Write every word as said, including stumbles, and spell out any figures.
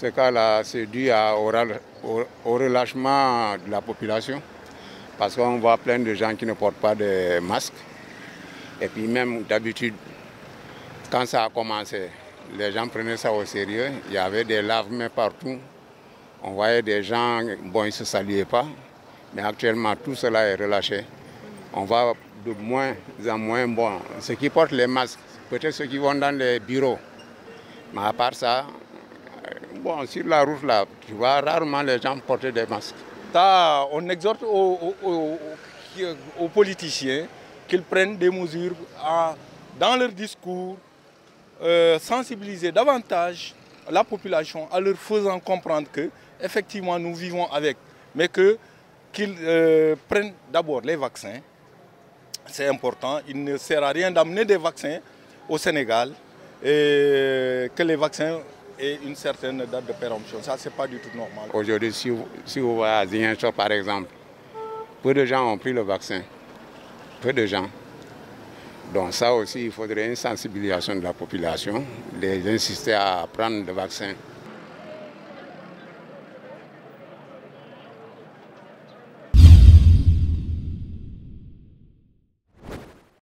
Ce cas-là, c'est dû à, au, au, au relâchement de la population, parce qu'on voit plein de gens qui ne portent pas de masque. Et puis même d'habitude, quand ça a commencé, les gens prenaient ça au sérieux. Il y avait des lave-mains partout. On voyait des gens, bon, ils ne se saluaient pas. Mais actuellement, tout cela est relâché. On va de moins en moins, bon, ceux qui portent les masques, peut-être ceux qui vont dans les bureaux. Mais à part ça, bon, sur la route là, tu vois rarement les gens porter des masques. Ça, on exhorte aux, aux, aux, aux politiciens qu'ils prennent des mesures à, dans leur discours, euh, sensibiliser davantage la population en leur faisant comprendre que effectivement nous vivons avec, mais que qu'ils euh, prennent d'abord les vaccins. C'est important, il ne sert à rien d'amener des vaccins au Sénégal et que les vaccins aient une certaine date de péremption. Ça, c'est pas du tout normal. Aujourd'hui, si vous, si vous voyez à Ziguinchor par exemple, peu de gens ont pris le vaccin. Peu de gens. Donc ça aussi, il faudrait une sensibilisation de la population, les inciter à prendre le vaccin.